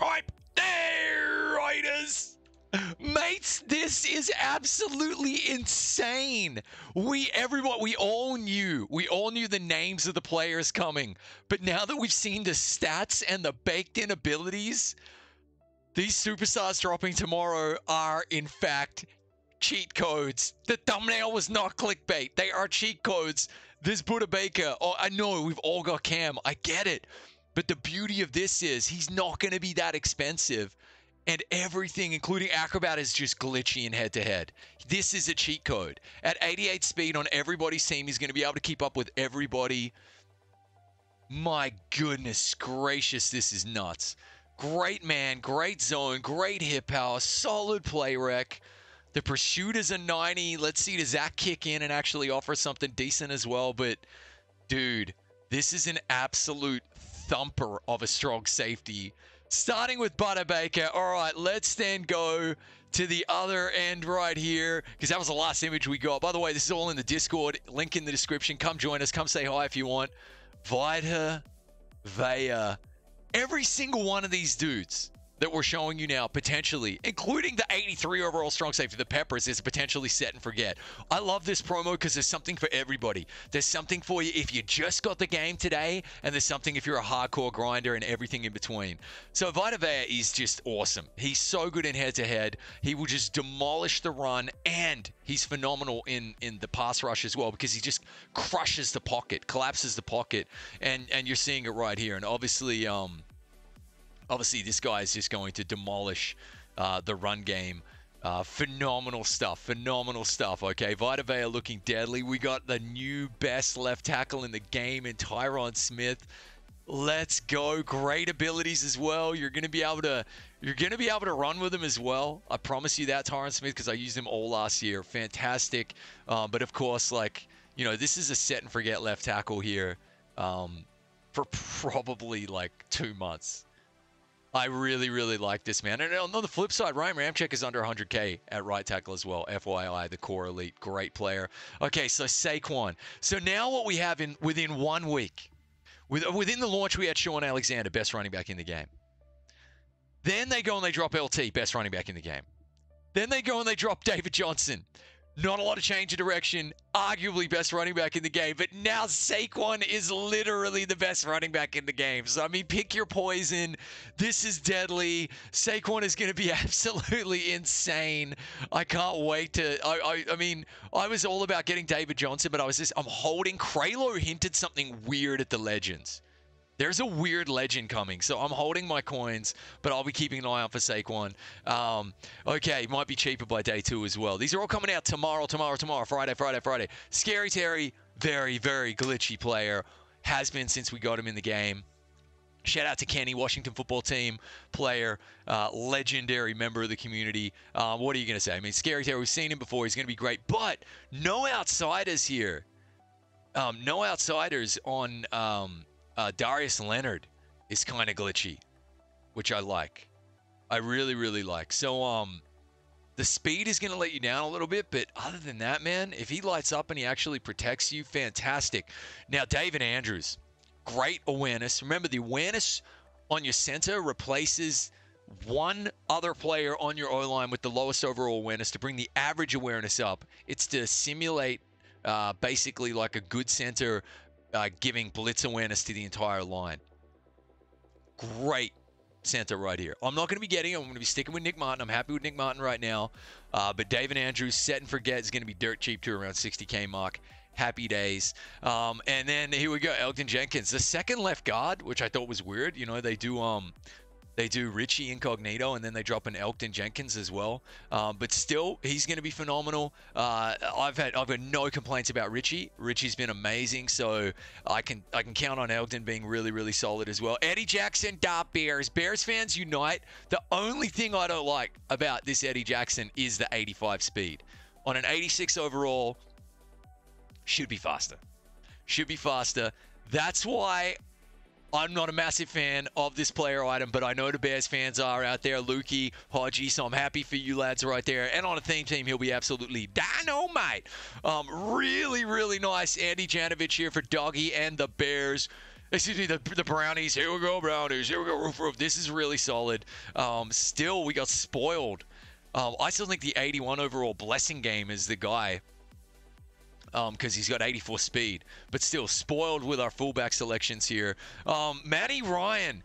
Right there it is. Mates, this is absolutely insane. We all knew. We all knew the names of the players coming. But now that we've seen the stats and the baked-in abilities, these superstars dropping tomorrow are, in fact, cheat codes. The thumbnail was not clickbait. They are cheat codes. This Budda Baker, oh, I know we've all got Cam. I get it. But the beauty of this is he's not going to be that expensive. And everything, including Acrobat, is just glitchy in head-to-head. This is a cheat code. At 88 speed on everybody's team, he's going to be able to keep up with everybody. My goodness gracious, this is nuts. Great man, great zone, great hit power, solid play rec. The pursuit is a 90. Let's see, does that kick in and actually offer something decent as well? But, dude, this is an absolute thumper of a strong safety. Starting with Budda Baker. All right, let's then go to the other end right here, because that was the last image we got. By the way, this is all in the Discord. Link in the description. Come join us. Come say hi if you want. Vita Vea. Every single one of these dudes that we're showing you now, potentially, including the 83 overall strong safety, the Peppers, is potentially set and forget. I love this promo because there's something for everybody. There's something for you if you just got the game today, and there's something if you're a hardcore grinder and everything in between. So Vita Vea is just awesome. He's so good in head-to-head. He will just demolish the run, and he's phenomenal in the pass rush as well, because he just crushes the pocket, collapses the pocket, and you're seeing it right here. And obviously, obviously, this guy is just going to demolish the run game. Phenomenal stuff. Phenomenal stuff. Okay, Vita Vea looking deadly. We got the new best left tackle in the game in Tyrone Smith. Let's go. Great abilities as well. You're gonna be able to run with him as well. I promise you that, Tyrone Smith, because I used him all last year. Fantastic. But of course, like, you know, this is a set and forget left tackle here for probably like 2 months. I really, really like this, man. And on the flip side, Ryan Ramczyk is under 100K at right tackle as well. FYI, the core elite, great player. Okay, so Saquon. So now what we have in within 1 week, within the launch, we had Shawn Alexander, best running back in the game. Then they go and they drop LT, best running back in the game. Then they go and they drop David Johnson. Not a lot of change of direction, arguably best running back in the game, but now Saquon is literally the best running back in the game. So, I mean, pick your poison. This is deadly. Saquon is going to be absolutely insane. I can't wait to... I mean, I was all about getting David Johnson, but I was just... I'm holding... Kralo hinted something weird at the Legends. There's a weird legend coming, so I'm holding my coins, but I'll be keeping an eye out for Saquon. Okay, might be cheaper by day two as well. These are all coming out tomorrow, Friday, Friday. Scary Terry, very, very glitchy player. Has been since we got him in the game. Shout out to Kenny, Washington football team player, legendary member of the community. What are you going to say? I mean, Scary Terry, we've seen him before. He's going to be great, but no outsiders here. No outsiders on... Darius Leonard is kind of glitchy, which I like. I really, really like. So, the speed is going to let you down a little bit, but other than that, man, if he lights up and he actually protects you, fantastic. Now, David Andrews, great awareness. Remember, the awareness on your center replaces one other player on your O-line with the lowest overall awareness to bring the average awareness up. It's to simulate basically like a good center giving blitz awareness to the entire line. Great center right here. I'm not going to be getting him. I'm going to be sticking with Nick Martin. I'm happy with Nick Martin right now. But David Andrews, set and forget, is going to be dirt cheap to around 60K mark. Happy days. And then here we go, Elgton Jenkins, the second left guard, which I thought was weird. You know, they do Richie Incognito, and then they drop in Elgton Jenkins as well. But still, he's going to be phenomenal. I've got no complaints about Richie. Richie's been amazing, so I can count on Elgton being really, really solid as well. Eddie Jackson, Dark Bears. Bears fans unite. The only thing I don't like about this Eddie Jackson is the 85 speed. On an 86 overall, should be faster. Should be faster. That's why... I'm not a massive fan of this player item, but I know the Bears fans are out there. Lukey, Hodgie, so I'm happy for you lads right there. And on a theme team, he'll be absolutely dynamite. Really, really nice. Andy Janovich here for Doggy and the Bears. excuse me, the Brownies. Here we go, Brownies. Here we go, roof, roof. This is really solid. Still, we got spoiled. I still think the 81 overall blessing game is the guy, because he's got 84 speed. But still, spoiled with our fullback selections here. Matty Ryan.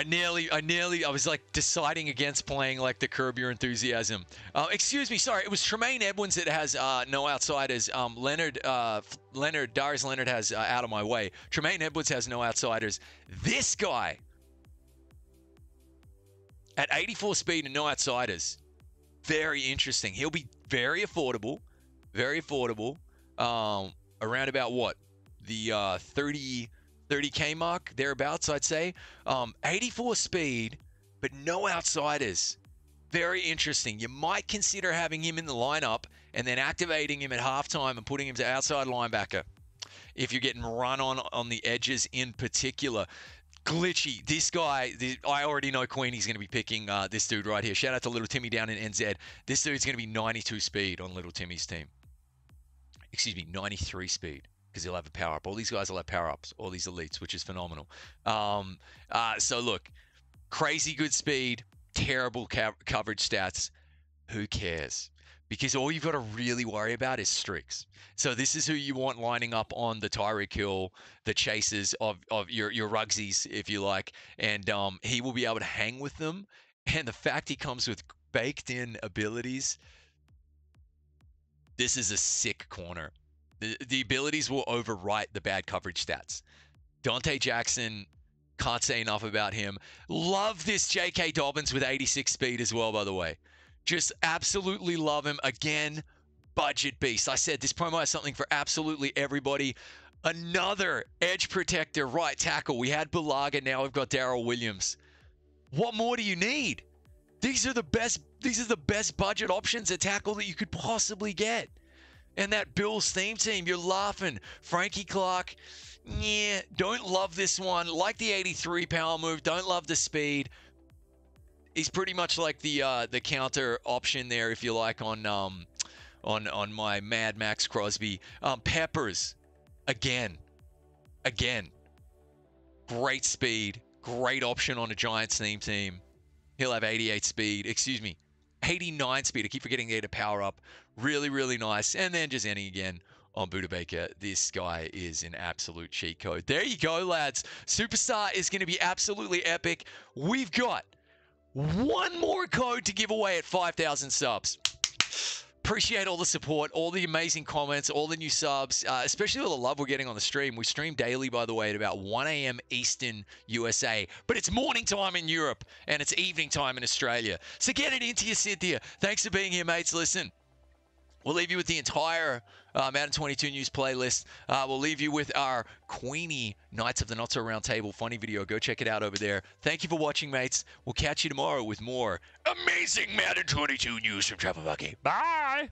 I was like deciding against playing like the Curb Your Enthusiasm. Excuse me, sorry, it was Tremaine Edwards that has no outsiders. Darius Leonard has Out of My Way. Tremaine Edwards has no outsiders. This guy at 84 speed and no outsiders. Very interesting. He'll be very affordable. Very affordable. Around about what? The 30K mark, thereabouts, I'd say. 84 speed, but no outsiders. Very interesting. You might consider having him in the lineup and then activating him at halftime and putting him to outside linebacker if you're getting run on the edges in particular. Glitchy. This guy, I already know Queenie's going to be picking this dude right here. Shout out to Little Timmy down in NZ. This dude's going to be 92 speed on Little Timmy's team. Excuse me, 93 speed. Because he'll have a power up. All these guys will have power ups, all these elites, which is phenomenal. So look, crazy good speed, terrible coverage stats. Who cares? Because all you've got to really worry about is streaks. So this is who you want lining up on the Tyreek Hill, the chases of your Rugsies, if you like. And he will be able to hang with them. And the fact he comes with baked in abilities, this is a sick corner. The abilities will overwrite the bad coverage stats. Dante Jackson, can't say enough about him. Love this J.K. Dobbins with 86 speed as well, by the way. Just absolutely love him. Again, budget beast. I said this promo has something for absolutely everybody. Another edge protector, right tackle. We had Bulaga, now we've got Daryl Williams. What more do you need? These are the best budget options at tackle that you could possibly get. And that Bills theme team, you're laughing. Frankie Clark, yeah, don't love this one. Like the 83 power move, don't love the speed. He's pretty much like the counter option there, if you like, on my Mad Max Crosby. Peppers, again, great speed, great option on a Giants theme team. He'll have 88 speed. Excuse me. 89 speed. I keep forgetting there to power up. Really, really nice. And then just ending again on Budda Baker. This guy is an absolute cheat code. There you go, lads. Superstar is going to be absolutely epic. We've got one more code to give away at 5,000 subs. Appreciate all the support, all the amazing comments, all the new subs, especially all the love we're getting on the stream. We stream daily, by the way, at about 1 a.m. Eastern USA, but it's morning time in Europe and it's evening time in Australia. So get it into your Cynthia. Thanks for being here, mates. Listen, we'll leave you with the entire Madden 22 news playlist. We'll leave you with our Queenie Knights of the Not So Round Table funny video. Go check it out over there. Thank you for watching, mates. We'll catch you tomorrow with more amazing Madden 22 news from Trumpet Monkey. Bye!